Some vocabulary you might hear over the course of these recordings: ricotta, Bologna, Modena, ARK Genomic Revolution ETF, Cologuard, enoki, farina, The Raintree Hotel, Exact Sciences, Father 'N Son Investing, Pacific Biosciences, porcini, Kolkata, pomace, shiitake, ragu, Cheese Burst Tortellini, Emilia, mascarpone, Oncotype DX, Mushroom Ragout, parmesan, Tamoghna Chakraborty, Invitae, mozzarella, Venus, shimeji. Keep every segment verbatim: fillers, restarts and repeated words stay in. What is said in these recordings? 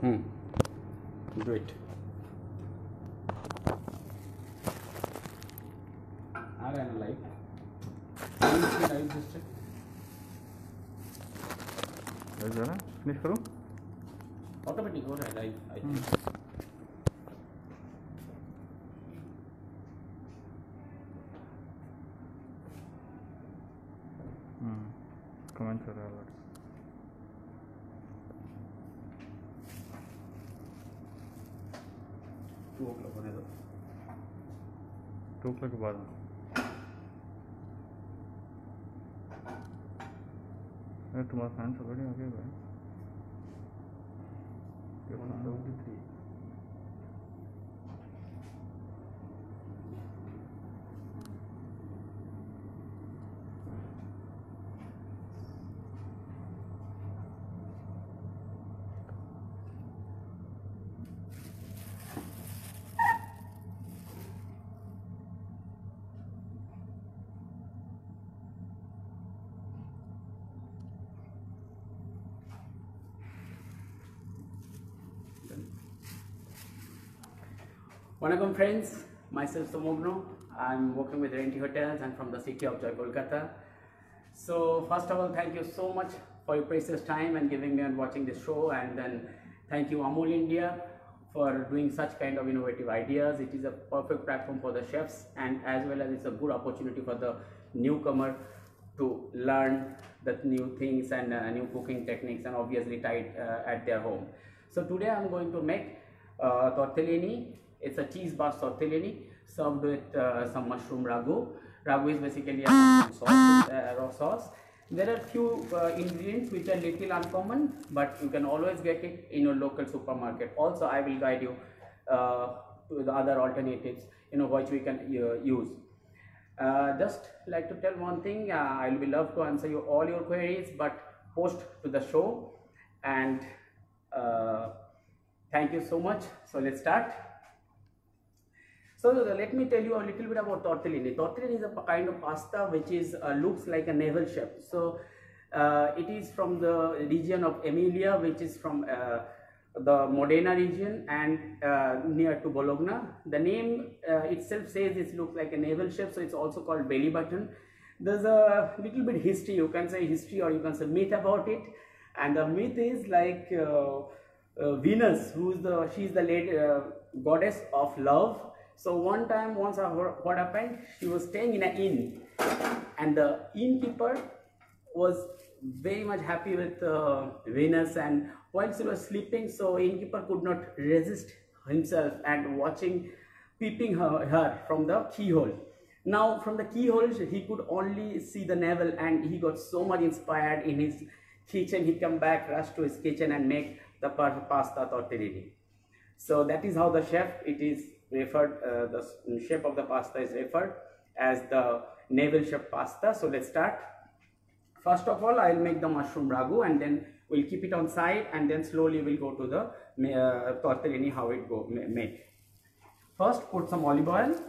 Hmm. Do it. Are you alive? Are you alive, sister? Is that right? Finish करो. Automatic हो रहा है live. I think. Comment कर रहा है. टू o'clock होने दो. टू o'clock के बाद अरे तुम्हारा फैन सब बढ़िया हो गया भाई. One seventy three Welcome friends, myself Tamoghna. I'm working with Raintree Hotels and from the city of Joy, Kolkata. So first of all, thank you so much for your precious time and giving me and watching this show. And then thank you Amul India for doing such kind of innovative ideas. It is a perfect platform for the chefs and as well as it's a good opportunity for the newcomer to learn the new things and uh, new cooking techniques and obviously try it uh, at their home. So today I'm going to make uh, tortellini. It's a cheese burst tortellini served with uh, some mushroom ragu. Ragu is basically a mushroom sauce, uh, raw sauce. There are few uh, ingredients which are little uncommon, but you can always get it in your local supermarket. Also, I will guide you uh, to the other alternatives, you know, which we can uh, use. Uh, just like to tell one thing, uh, I will be love to answer you all your queries, but post to the show. And uh, thank you so much. So let's start. So let me tell you a little bit about tortellini. Tortellini is a kind of pasta which is uh, looks like a navel shape. So uh, it is from the region of Emilia, which is from uh, the Modena region and uh, near to Bologna. The name uh, itself says it looks like a navel shape, so it's also called belly button. There's a little bit history, you can say history or you can say myth about it. And the myth is like uh, uh, Venus, who is the she is the late uh, goddess of love. So one time, once what happened, she was staying in an inn and the innkeeper was very much happy with uh, Venus, and while she was sleeping, so innkeeper could not resist himself and watching, peeping her, her from the keyhole. Now from the keyhole, he could only see the navel and he got so much inspired in his kitchen. He come back, rush to his kitchen and make the pasta tortellini. So that is how the chef, it is referred, uh, the shape of the pasta is referred as the navel shape pasta. So let's start. First of all, I'll make the mushroom ragu and then we'll keep it on side and then slowly we'll go to the uh, tortellini, how it go made. First put some olive oil.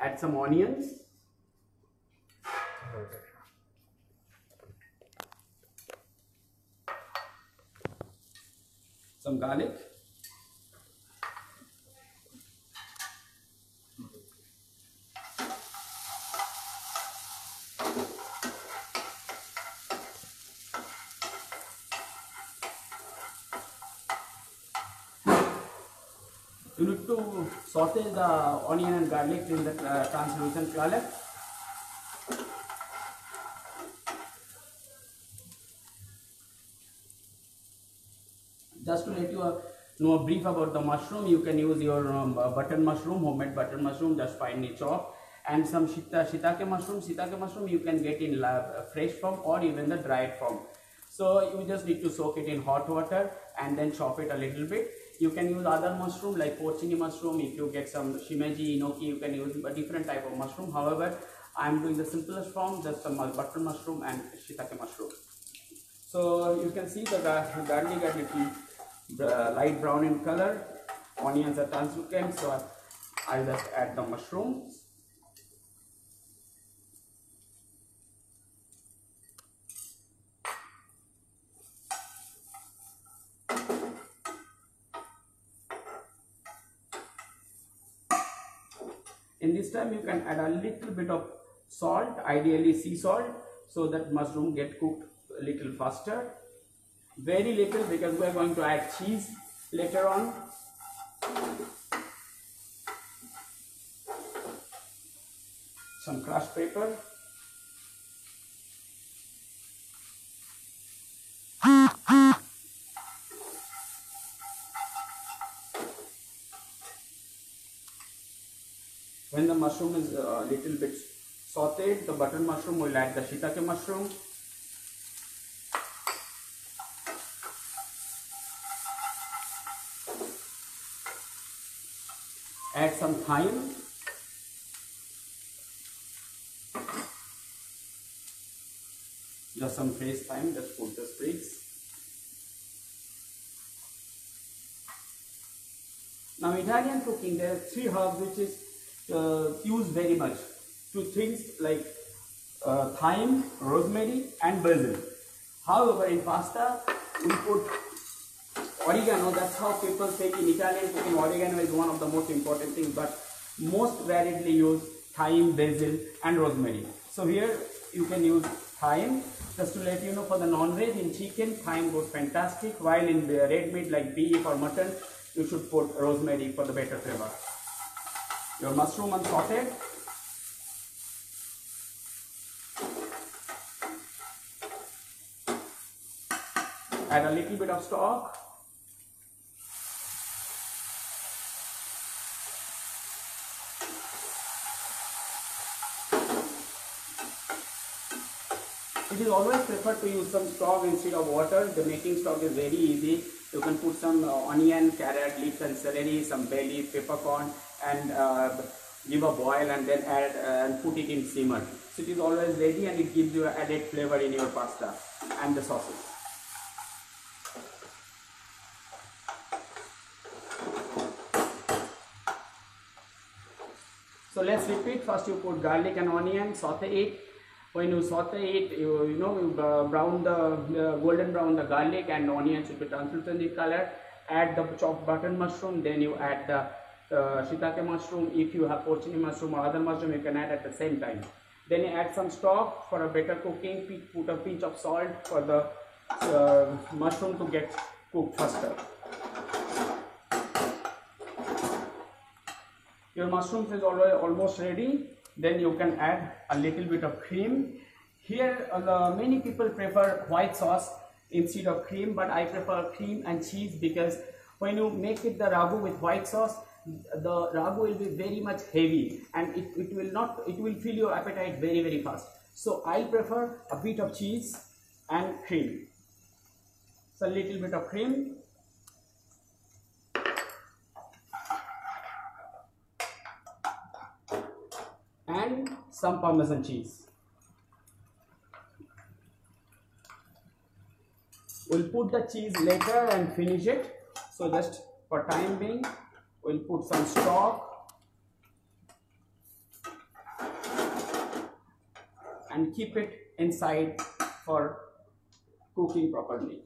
Add some onions. Some garlic, you need to saute the onion and garlic till the uh, translucent color. Just to let you know a brief about the mushroom, you can use your um, button mushroom, homemade button mushroom, just finely chopped, and some shiitake mushroom. Shiitake mushroom you can get in fresh form or even the dried form. So you just need to soak it in hot water and then chop it a little bit. You can use other mushroom like porcini mushroom. If you get some shimeji, enoki, you can use a different type of mushroom. However, I am doing the simplest form, just some button mushroom and shiitake mushroom. So you can see the garlic got little Uh, light brown in color, onions are translucent, so I'll just add the mushrooms. In this time you can add a little bit of salt, ideally sea salt, so that mushroom get cooked a little faster. Very little, because we are going to add cheese later on. Some crushed pepper. When the mushroom is a little bit sauteed, the butter mushroom, will add the shiitake mushroom. Add some thyme. Just some fresh thyme, just put the sprigs. Now Italian cooking, there are three herbs which is Uh, used very much. Two things like uh, thyme, rosemary and basil. However, in pasta we put oregano. That's how people say in Italian cooking oregano is one of the most important things, but most rarely use thyme, basil and rosemary. So here you can use thyme. Just to let you know, for the non-veg, in chicken thyme goes fantastic, while in the red meat like beef or mutton you should put rosemary for the better flavor. Your mushroom unsauteed. Add a little bit of stock. It is always preferred to use some stock instead of water. The making stock is very easy. You can put some uh, onion, carrot, leaves and celery, some bay leaf, peppercorn, and uh, give a boil and then add uh, and put it in simmer. So it is always ready and it gives you added flavor in your pasta and the sauces. So let's repeat. First you put garlic and onion, saute it. When you saute it, you, you know, you brown the uh, golden brown the garlic and onion should be translucent in color. Add the chopped button mushroom, then you add the Uh, shiitake mushroom. If you have porcini mushroom or other mushroom, you can add at the same time. Then you add some stock for a better cooking. Put a pinch of salt for the uh, mushroom to get cooked faster. Your mushroom is already almost ready. Then you can add a little bit of cream. Here uh, the, many people prefer white sauce instead of cream, but I prefer cream and cheese, because when you make it the ragu with white sauce, the ragu will be very much heavy and it, it will not it will fill your appetite very very fast. So I prefer a bit of cheese and cream. So a little bit of cream. And some parmesan cheese. We'll put the cheese later and finish it. So just for time being, we'll put some stock and keep it inside for cooking properly.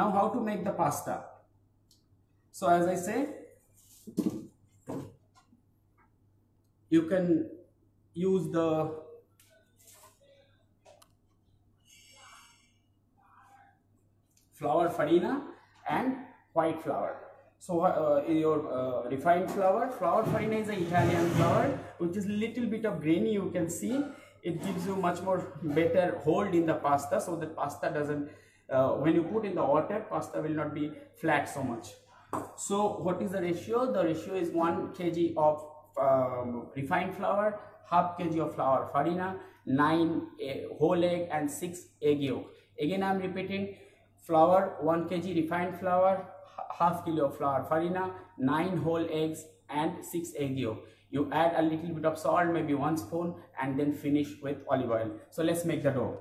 Now how to make the pasta. So as I say, you can use the flour farina and white flour. So uh, your uh, refined flour, flour farina is an Italian flour which is little bit of grainy, you can see. It gives you much more better hold in the pasta, so that pasta doesn't, uh, when you put in the water, pasta will not be flat so much. So what is the ratio? The ratio is one kilogram of um, refined flour, half kilogram of flour farina, nine egg, whole egg and six egg yolk. Again I am repeating. Flour, one kilogram refined flour, half kilo of flour farina, nine whole eggs and six egg yolk. You add a little bit of salt, maybe one spoon, and then finish with olive oil. So let's make the dough.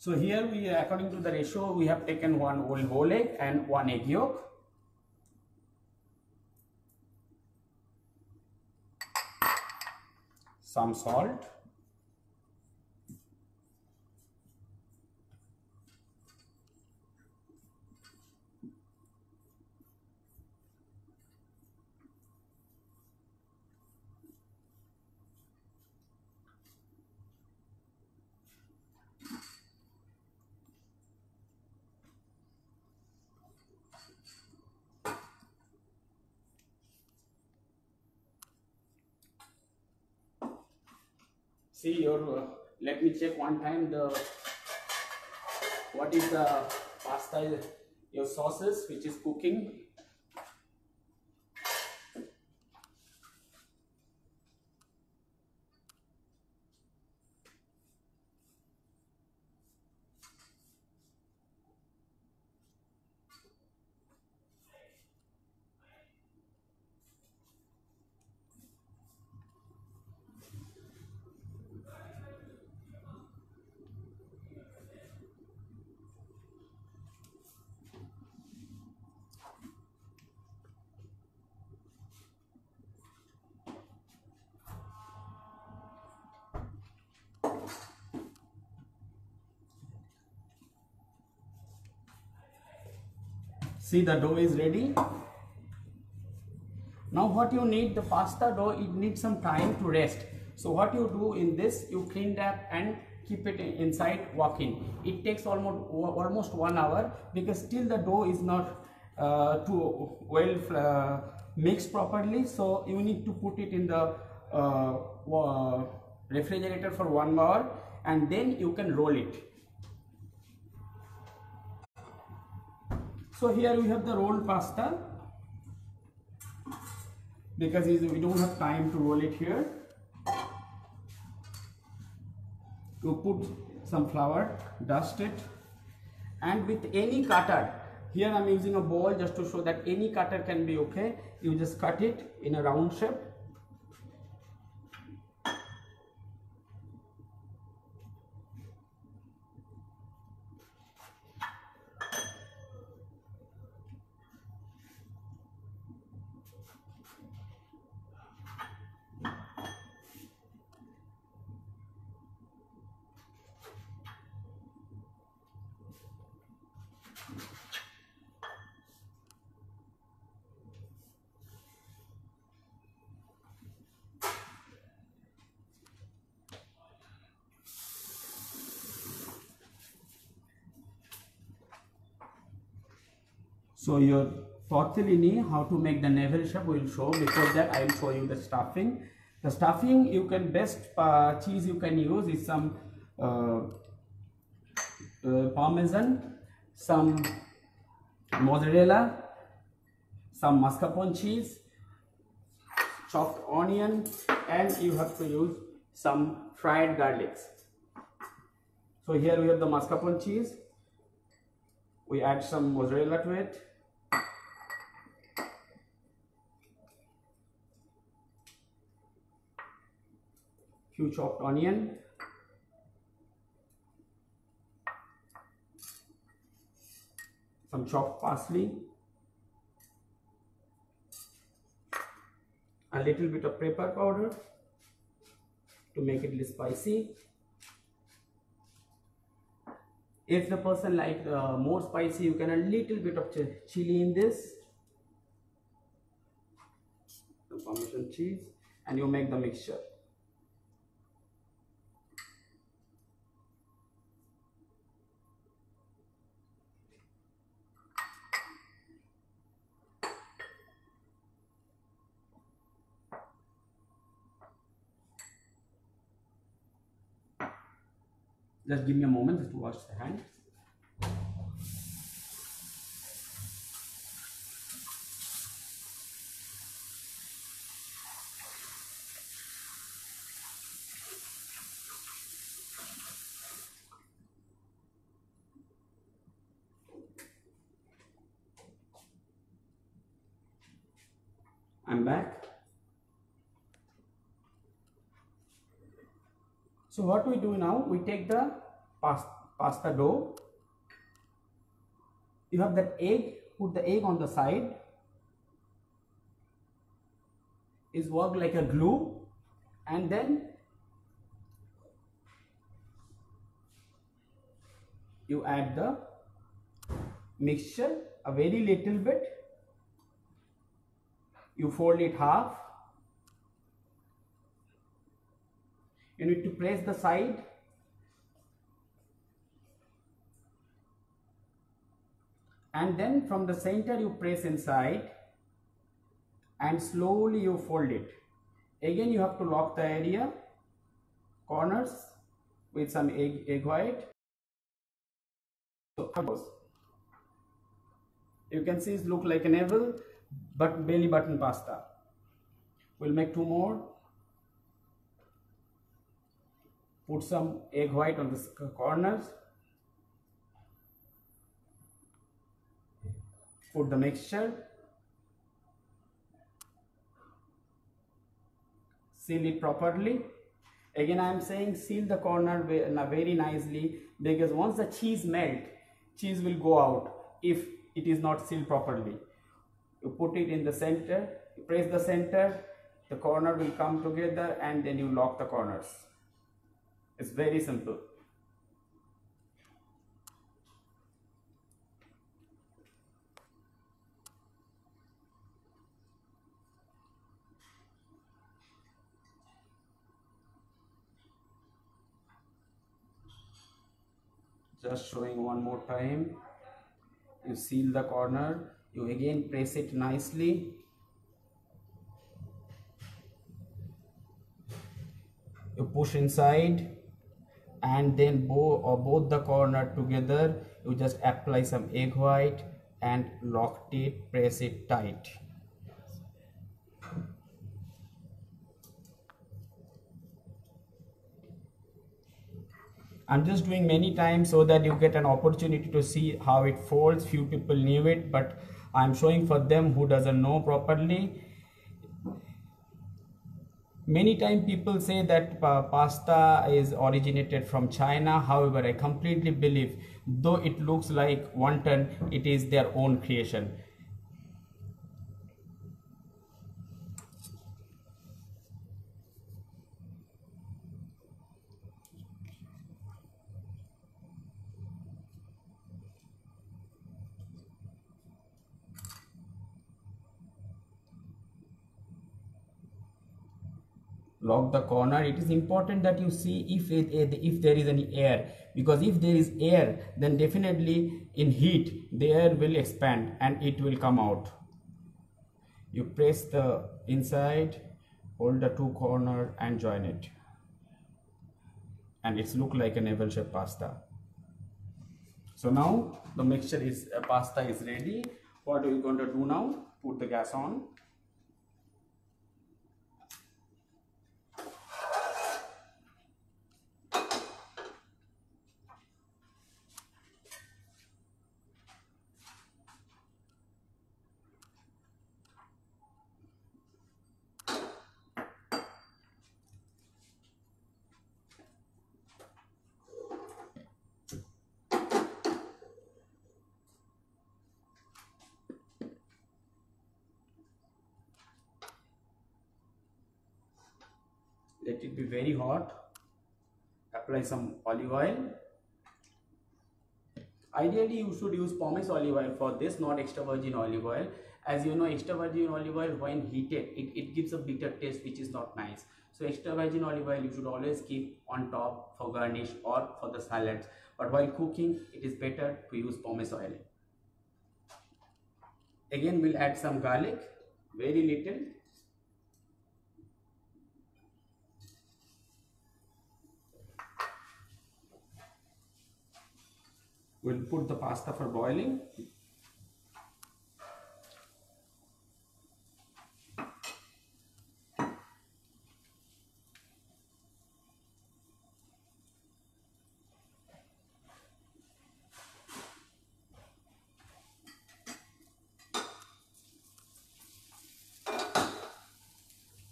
So here we, according to the ratio, we have taken one whole whole egg and one egg yolk. Some salt. See your uh, let me check one time the what is the pasta, your sauces which is cooking. See, the dough is ready. Now what you need, the pasta dough, it needs some time to rest. So what you do in this, you clean that and keep it inside walk-in. It takes almost almost one hour because till the dough is not uh, too well uh, mixed properly. So you need to put it in the uh, uh, refrigerator for one hour and then you can roll it. So here we have the rolled pasta because we don't have time to roll it here. You put some flour, dust it, and with any cutter, here I am using a bowl just to show that any cutter can be okay. You just cut it in a round shape. So your tortellini, how to make the navel shape, we will show. Before that, I will show you the stuffing. The stuffing, you can best uh, cheese you can use is some uh, uh, parmesan, some mozzarella, some mascarpone cheese, chopped onion, and you have to use some fried garlics. So here we have the mascarpone cheese. We add some mozzarella to it. Few chopped onion, some chopped parsley, a little bit of pepper powder to make it less spicy. If the person like uh, more spicy, you can add a little bit of ch chili in this, the Parmesan cheese, and you make the mixture. Just give me a moment just to wash the hand. I'm back. So what we do now, we take the pasta, pasta dough. You have that egg, put the egg on the side. Is work like a glue, and then you add the mixture a very little bit. You fold it half. You need to press the side. And then from the center you press inside and slowly you fold it. Again you have to lock the area, corners with some egg, egg white. So, you can see it look like an oval, but belly button pasta. We'll make two more. Put some egg white on the corners. Put the mixture. Seal it properly. Again, I am saying seal the corner very nicely, because once the cheese melt, cheese will go out if it is not sealed properly. You put it in the center, you press the center, the corner will come together, and then you lock the corners. It's very simple. Just showing one more time. You seal the corner, you again press it nicely. You push inside, and then both or both the corner together. You just apply some egg white and lock it, press it tight. I'm just doing many times so that you get an opportunity to see how it folds. Few people knew it, but I'm showing for them who doesn't know properly. Many times people say that uh, pasta is originated from China. However, I completely believe, though it looks like wonton, it is their own creation. Lock the corner. It is important that you see if it, if there is any air, because if there is air, then definitely in heat the air will expand and it will come out. You press the inside, hold the two corner and join it, and it's look like an oval shaped pasta. So now the mixture is uh, pasta is ready. What are we going to do now? Put the gas on. Let it be very hot. Apply some olive oil. Ideally, you should use pomace olive oil for this, not extra virgin olive oil. As you know, extra virgin olive oil, when heated, it, it gives a bitter taste, which is not nice. So extra virgin olive oil, you should always keep on top for garnish or for the salads. But while cooking, it is better to use pomace oil. Again, we'll add some garlic, very little. We'll put the pasta for boiling.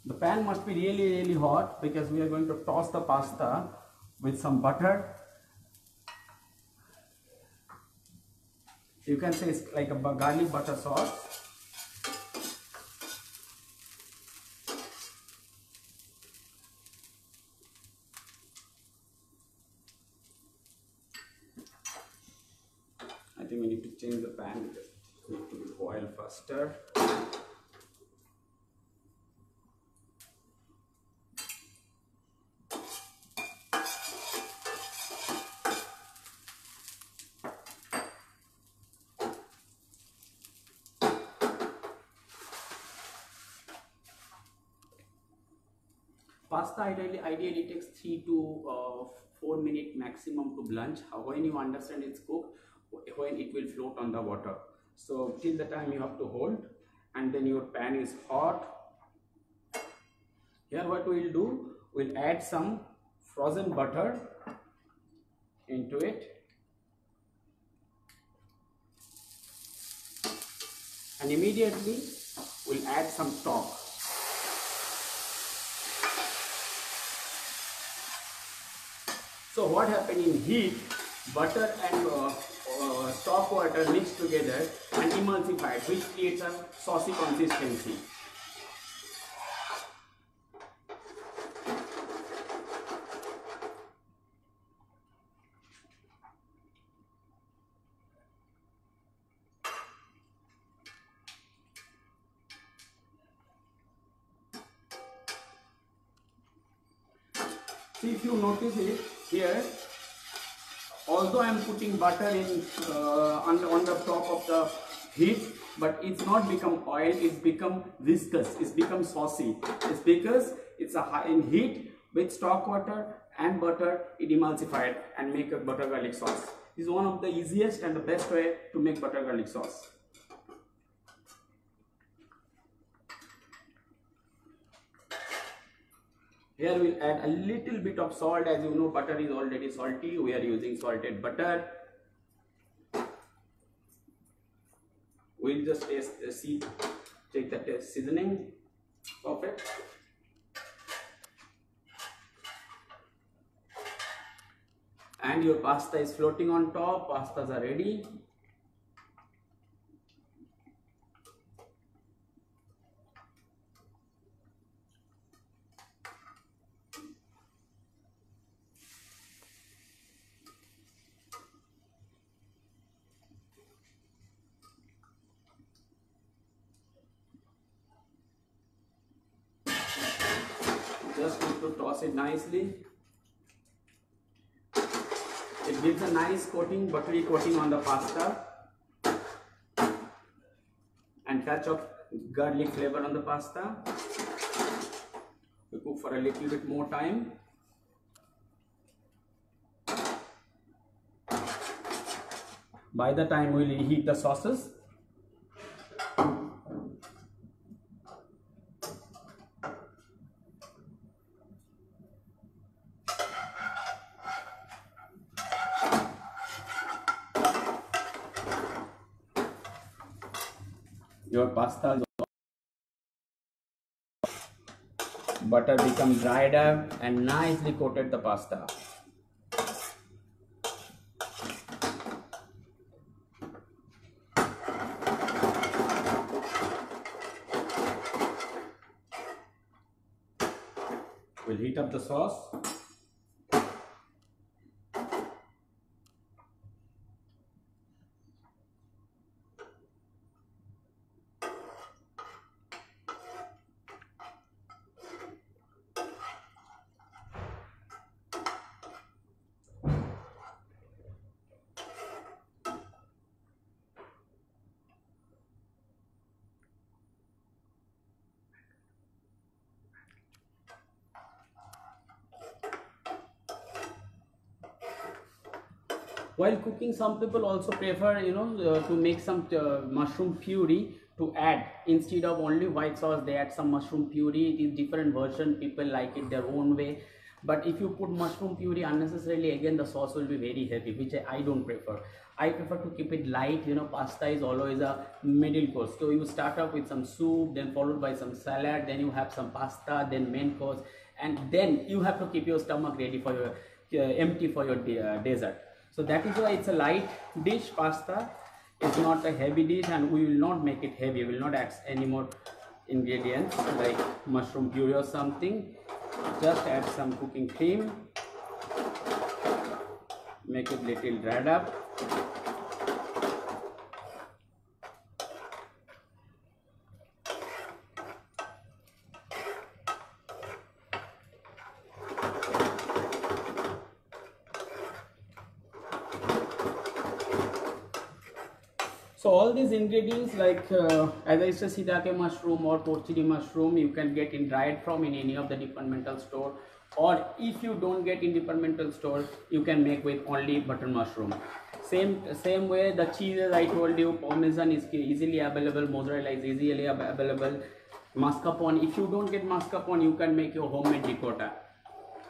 The pan must be really, really hot, because we are going to toss the pasta with some butter You can say it's like a garlic butter sauce. I think we need to change the pan because it needs to boil faster. Pasta ideally, ideally takes three to four minutes maximum to blanch. When you understand it's cooked, when it will float on the water. So till the time you have to hold, and then your pan is hot. Here what we will do, we will add some frozen butter into it. And immediately we will add some stock. So what happened in heat, butter and uh, uh, stock water mixed together and emulsified, which creates a saucy consistency. See, if you notice it here, although I am putting butter in uh, on, the, on the top of the heat, but it's not become oil, it's become viscous, it's become saucy. It's because it's a high in heat with stock water and butter, it emulsified and make a butter garlic sauce. It's one of the easiest and the best way to make butter garlic sauce. Here we'll add a little bit of salt. As you know, butter is already salty. We are using salted butter. We'll just taste the see, take the taste seasoning. Perfect. And your pasta is floating on top. Pastas are ready. Just need to toss it nicely. It gives a nice coating, buttery coating on the pasta and touch of garlic flavor on the pasta. We cook for a little bit more time. By the time we will heat the sauces. Your pasta, butter become dried up and nicely coated the pasta. We'll heat up the sauce. While cooking, some people also prefer, you know, uh, to make some uh, mushroom puree to add. Instead of only white sauce, they add some mushroom puree. It is different version. People like it their own way. But if you put mushroom puree unnecessarily, again the sauce will be very heavy, which I, I don't prefer. I prefer to keep it light. You know, pasta is always a middle course. So you start off with some soup, then followed by some salad, then you have some pasta, then main course, and then you have to keep your stomach ready for your uh, empty for your de uh, dessert. So that is why it's a light dish, pasta. It's not a heavy dish, and we will not make it heavy. We will not add any more ingredients like mushroom puree or something. Just add some cooking cream, make it little dried up. So all these ingredients, like uh, as I said, shiitake mushroom or porcini mushroom, you can get in dried from in any of the departmental store, or if you don't get in departmental store, you can make with only button mushroom. Same same way the cheeses I told you, parmesan is easily available, mozzarella is easily available, mascarpone. If you don't get mascarpone, you can make your homemade ricotta.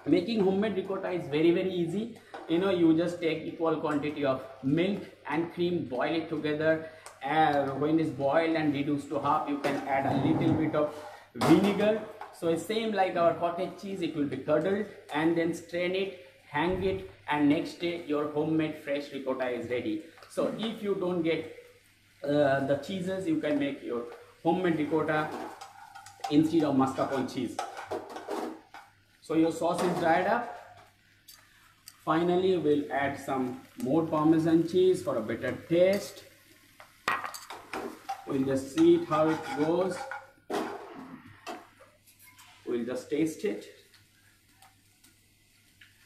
Making homemade ricotta is very very easy. You know, you just take equal quantity of milk and cream, boil it together, and when it's boiled and reduced to half, you can add a little bit of vinegar. So it's same like our cottage cheese, it will be curdled and then strain it, hang it, and next day your homemade fresh ricotta is ready. So if you don't get uh, the cheeses, you can make your homemade ricotta instead of mascarpone cheese. So your sauce is dried up. Finally, we'll add some more parmesan cheese for a better taste. We'll just see it how it goes. We'll just taste it.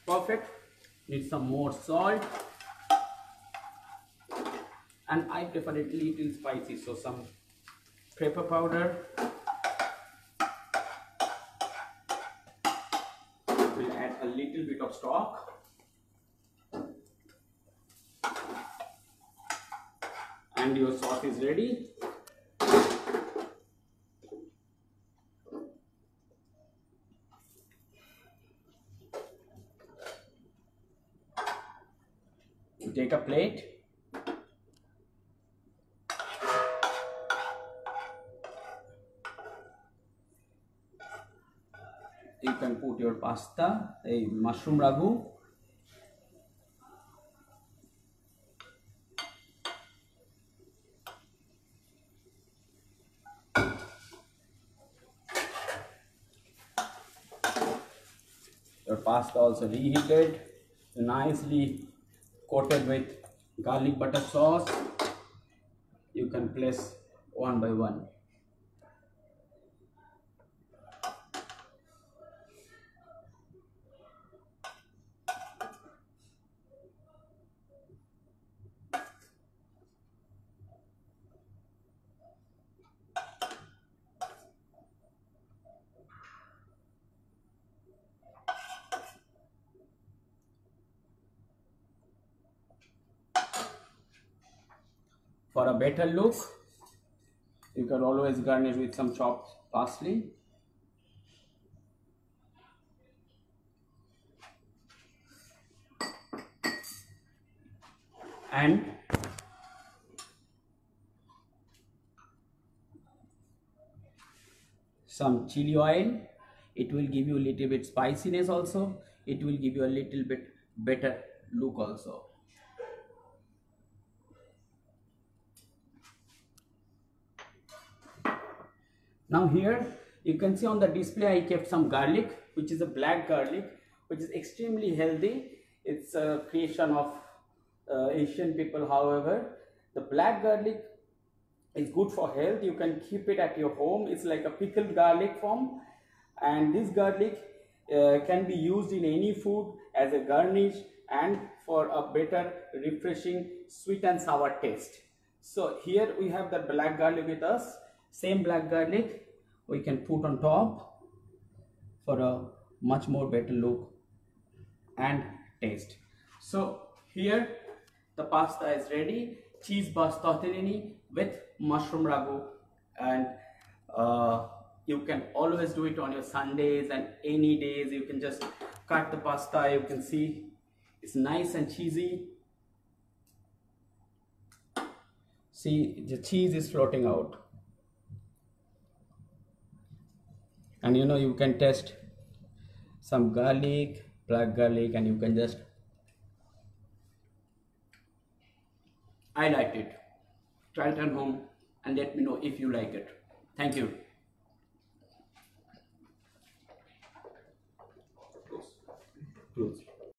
Perfect. Need some more salt. And I prefer it little spicy, so some pepper powder. We'll add a little bit of stock. And your sauce is ready. Take a plate. You can put your pasta, a mushroom ragu. Pasta also reheated, nicely coated with garlic butter sauce. You can place one by one. For a better look, you can always garnish with some chopped parsley. And some chili oil. It will give you a little bit spiciness also. It will give you a little bit better look also. Now here you can see on the display I kept some garlic, which is a black garlic, which is extremely healthy. It's a creation of uh, Asian people. However, the black garlic is good for health. You can keep it at your home. It's like a pickled garlic form, and this garlic uh, can be used in any food as a garnish and for a better, refreshing, sweet and sour taste. So here we have the black garlic with us. Same black garlic we can put on top for a much more better look and taste. So here the pasta is ready, cheese burst tortellini with mushroom ragu, and uh, you can always do it on your Sundays and any days. You can just cut the pasta. You can see it's nice and cheesy. See, the cheese is floating out. And you know, you can taste some garlic, black garlic, and you can just, I liked it. Try it at home and let me know if you like it. Thank you.